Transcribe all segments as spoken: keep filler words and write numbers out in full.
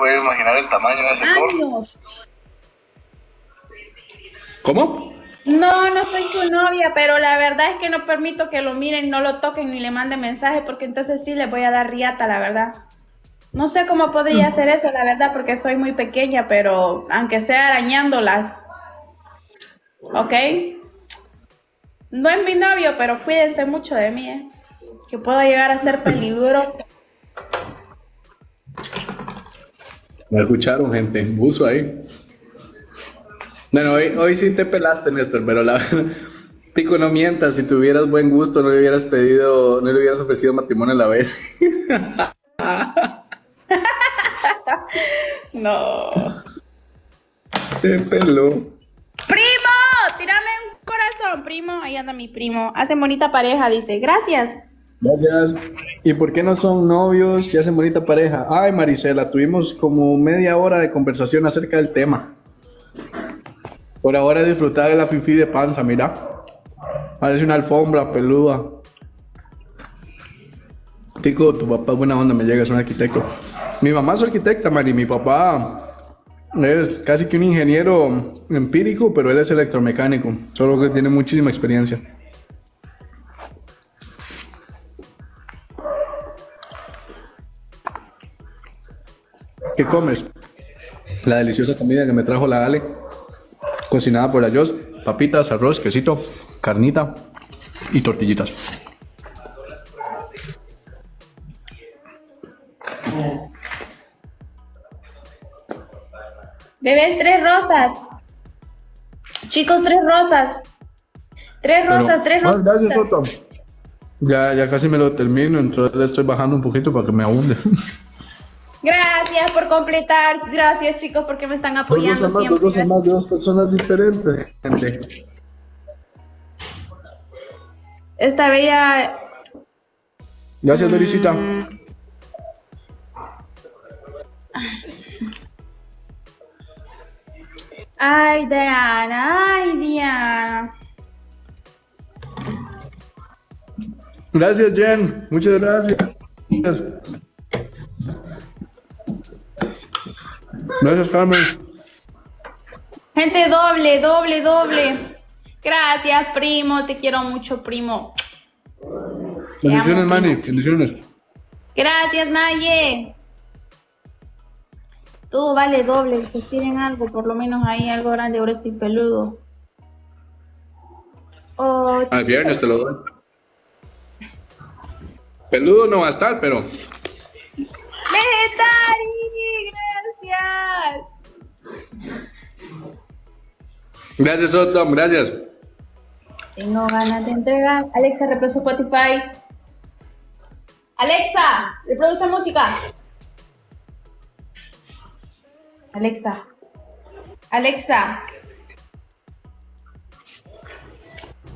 pueden imaginar el tamaño de ese corno. ¿Cómo? No, no soy tu novia, pero la verdad es que no permito que lo miren, no lo toquen ni le manden mensajes, porque entonces sí les voy a dar riata, la verdad. No sé cómo podría hacer eso, la verdad, porque soy muy pequeña, pero aunque sea arañándolas, ¿ok? No es mi novio, pero cuídense mucho de mí, ¿eh? Que puedo llegar a ser peligroso. ¿Me escucharon, gente? Buzo ahí. Bueno, hoy, hoy sí te pelaste, Néstor, pero la verdad, Tico, no mientas, si tuvieras buen gusto, no le hubieras pedido, no le hubieras ofrecido matrimonio a la vez. No. Te peló. ¡Primo! ¡Tírame un corazón, primo! Ahí anda mi primo. Hacen bonita pareja, dice. Gracias. Gracias. ¿Y por qué no son novios si hacen bonita pareja? Ay, Marisela, tuvimos como media hora de conversación acerca del tema. Por ahora disfrutar de la fifí de panza, mira. Parece una alfombra peluda. Tico, tu papá es buena onda, me llega, es un arquitecto. Mi mamá es arquitecta, Mari. Mi papá es casi que un ingeniero empírico, pero él es electromecánico. Solo que tiene muchísima experiencia. ¿Qué comes? La deliciosa comida que me trajo la Ale, cocinada por la Joss. Papitas, arroz, quesito, carnita y tortillitas. Bebés, tres rosas. Chicos, tres rosas. Tres rosas, Pero, tres rosas. Gracias, Soto. Ya, ya casi me lo termino, entonces le estoy bajando un poquito para que me abunde. Gracias por completar, gracias chicos porque me están apoyando dos siempre. Dos más de dos personas diferentes, gente. Esta bella... Gracias, Dorisita. Mm. Ay, Diana, ay, Diana. Gracias, Jen, muchas gracias. Gracias, Carmen. Gente, doble, doble, doble. Gracias, primo. Te quiero mucho, primo. Bendiciones, Manny. Bendiciones. Gracias, Naye. Todo vale doble. Que tienen algo, por lo menos ahí, algo grande, ahora sí, peludo. Oh, al viernes te lo doy. Peludo no va a estar, pero... ¡Vegetari! Gracias. Gracias, Otom, gracias. Tengo ganas de entregar. Alexa, reproduce Spotify. Alexa, reproduce música. Alexa. Alexa.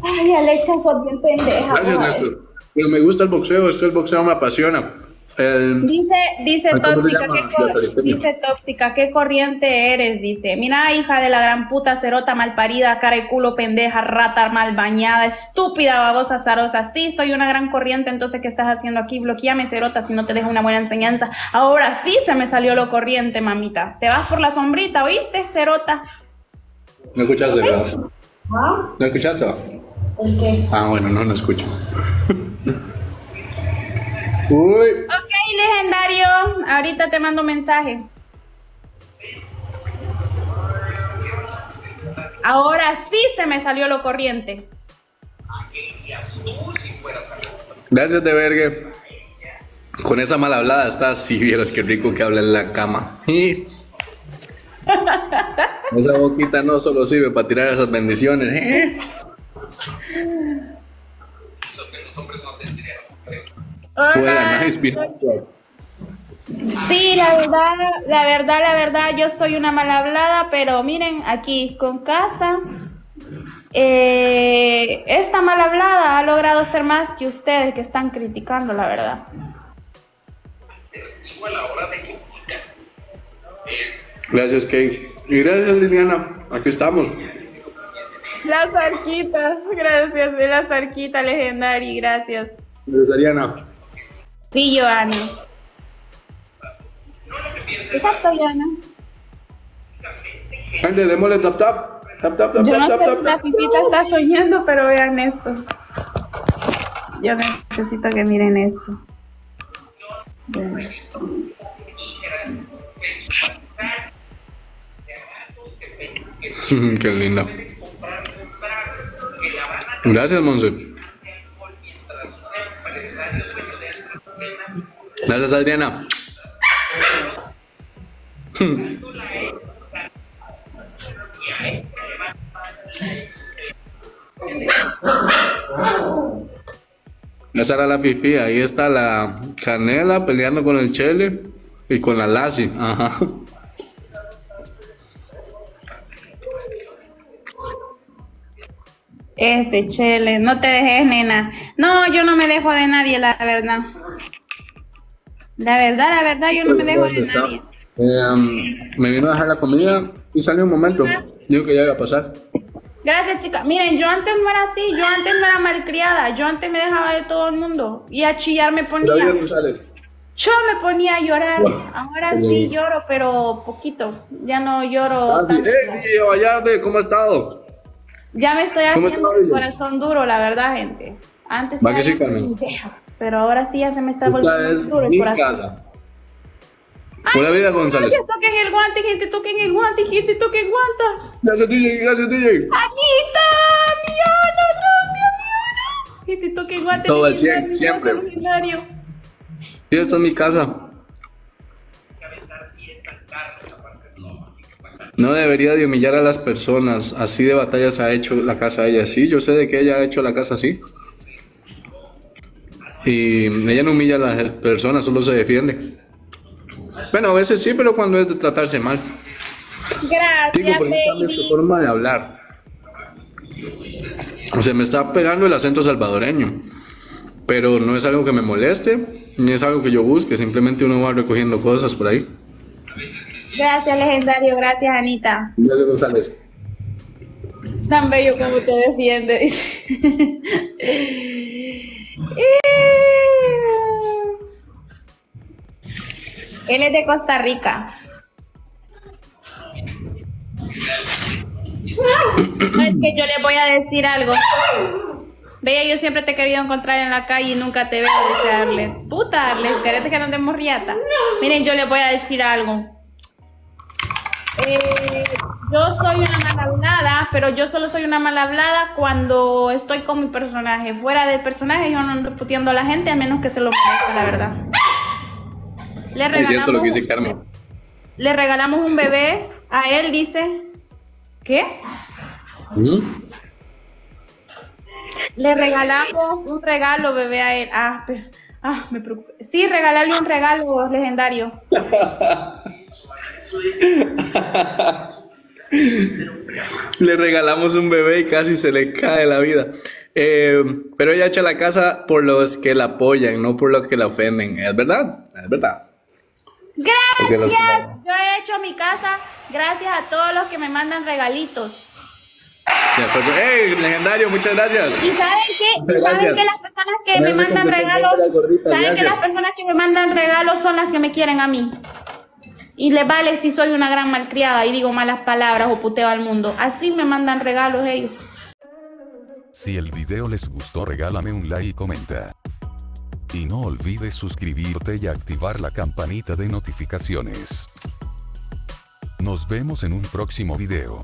Ay, Alexa, fue bien pendeja. Gracias, Néstor. Pero me gusta el boxeo, es que el boxeo me apasiona. El, dice, dice tóxica, ¿qué dice tóxica, qué corriente eres? Dice, mira, hija de la gran puta, cerota, malparida, cara y culo, pendeja, rata, mal bañada, estúpida, babosa, zarosa. Sí, soy una gran corriente, entonces, ¿qué estás haciendo aquí? Bloqueame, cerota, si no te dejo una buena enseñanza. Ahora sí se me salió lo corriente, mamita. Te vas por la sombrita, ¿oíste, cerota? ¿No escuchaste, verdad? ¿Ah? ¿No escuchaste? ¿El qué? Ah, bueno, no, no escucho. Uy. Ok, legendario, ahorita te mando mensaje. Ahora sí se me salió lo corriente. Gracias, de vergue. Con esa mal hablada estás, si vieras qué rico que habla en la cama. Esa boquita no solo sirve para tirar esas bendiciones. Hola. Sí, la verdad, la verdad, la verdad, yo soy una mal hablada, pero miren, aquí con casa, eh, esta mal hablada ha logrado ser más que ustedes que están criticando, la verdad. Gracias, Kate. Y gracias, Liliana, aquí estamos. La zarquita, gracias, de la zarquita legendaria, gracias. Gracias, Ariana. Sí, Giovanni. Exacto, Diana. Ande, démosle tap tap. Tap, tap, tap, yo no tap, sé tap, si la Fifita está soñando, pero vean esto. Yo necesito que miren esto. Vean. Qué linda. Gracias, Monse. Gracias, Adriana. Esa era la Fifi, ahí está la Canela peleando con el Chele y con la Lassie. Ajá. Este Chele, no te dejes, nena. No, yo no me dejo de nadie, la verdad. La verdad, la verdad, yo no me dejo de está? nadie. Eh, me vino a dejar la comida y salió un momento. Digo que ya iba a pasar. Gracias, chicas. Miren, yo antes no era así, yo antes no era malcriada, yo antes me dejaba de todo el mundo y a chillar me ponía. Yo me ponía a llorar, bueno, ahora bueno. sí lloro, pero poquito, ya no lloro. Ah, sí. ¡Ey, Vallarde! ¿Cómo ha estado? Ya me estoy haciendo el corazón duro, la verdad, gente. Antes no era mi idea, pero ahora sí ya se me está volviendo duro el corazón. Casa. Buena vida, González. Gracias, toquen el guante, gente, toquen el guante, gente, toquen el guante. Gracias, D J, gracias, D J. Aquí está, Diana, gracias, Diana. Gente, toquen el guante. Todo el cien, siempre. Sí, esta es mi casa. No debería de humillar a las personas. Así de batallas ha hecho la casa ella. Sí, yo sé de que ella ha hecho la casa así. Y ella no humilla a las personas, solo se defiende. Bueno, a veces sí, pero cuando es de tratarse mal. Gracias, Tico, por ejemplo, esta forma de hablar. Se me está pegando el acento salvadoreño. Pero no es algo que me moleste, ni es algo que yo busque. Simplemente uno va recogiendo cosas por ahí. Gracias, legendario. Gracias, Anita. Gracias, González. Tan bello como te defiende. Él es de Costa Rica. No, es que yo le voy a decir algo. Bella, yo siempre te he querido encontrar en la calle y nunca te veo, dice Arlet. Puta, Arlet, querés que no te morriata. Miren, yo les voy a decir algo. Eh, yo soy una mal hablada, pero yo solo soy una mal hablada cuando estoy con mi personaje. Fuera del personaje, yo no ando puteando a la gente, a menos que se lo merezca, la verdad. Le regalamos, es cierto lo que dice Carmen. Le regalamos un bebé a él, dice. ¿Qué? ¿Mm? Le regalamos un regalo, bebé, a él. Ah, pero, ah me preocupé. Sí, regalarle un regalo, legendario. Le regalamos un bebé y casi se le cae la vida. Eh, pero ella echa la casa por los que la apoyan, no por los que la ofenden. Es verdad, es verdad. Gracias, yo he hecho mi casa gracias a todos los que me mandan regalitos. ¡Hey, legendario! Muchas gracias. ¿Y saben qué? ¿Y saben que las personas que me mandan regalos, saben que las personas que me mandan regalos son las que me quieren a mí? Y les vale si soy una gran malcriada y digo malas palabras o puteo al mundo. Así me mandan regalos ellos. Si el video les gustó, regálame un like y comenta. Y no olvides suscribirte y activar la campanita de notificaciones. Nos vemos en un próximo video.